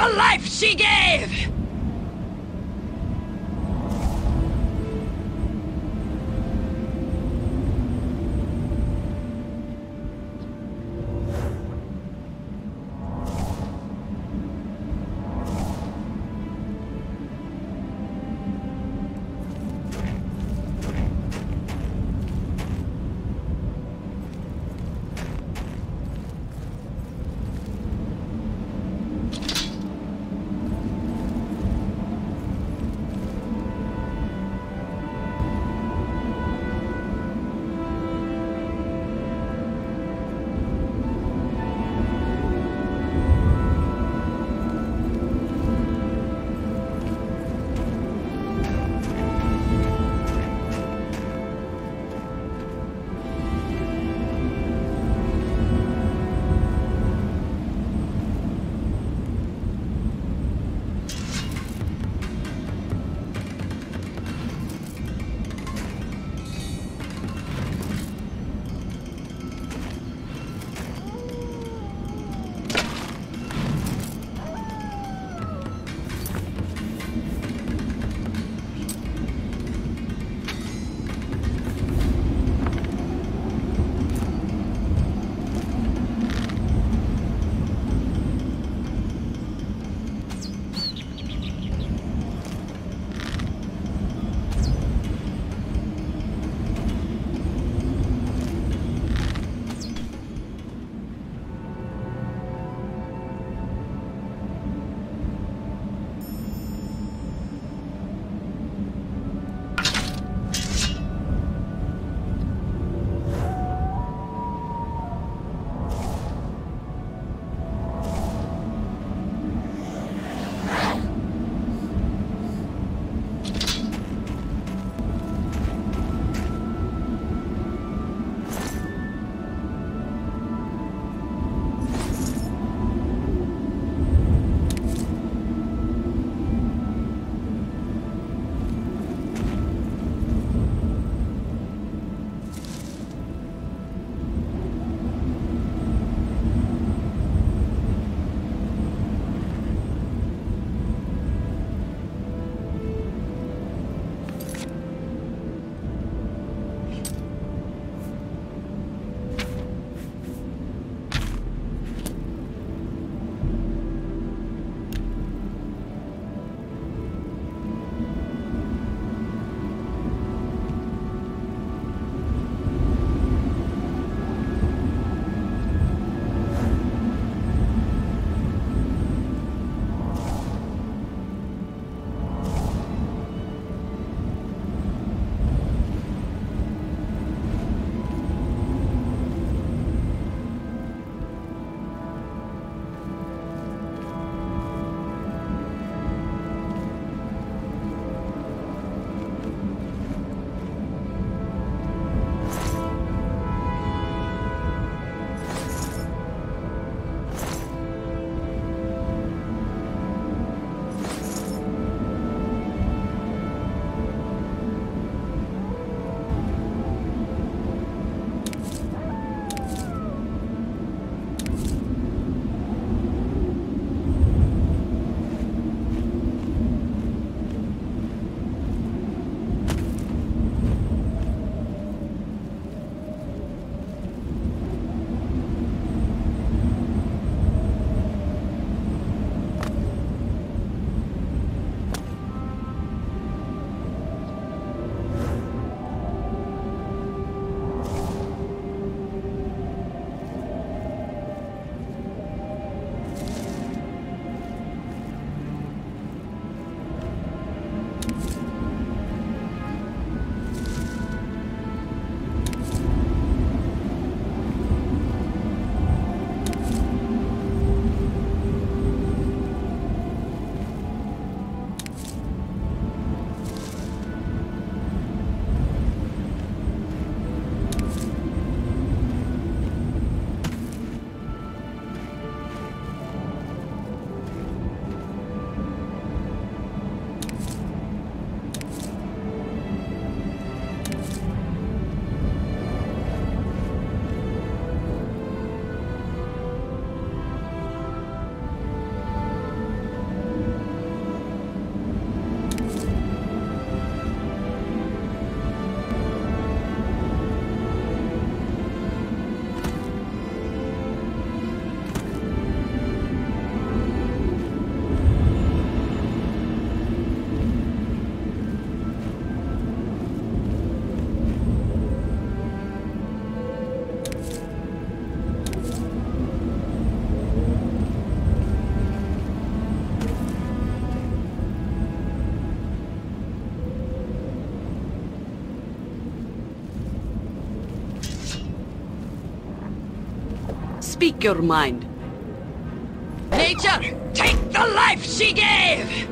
the life she gave! Speak your mind. Nature, take the life she gave!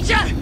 Danger!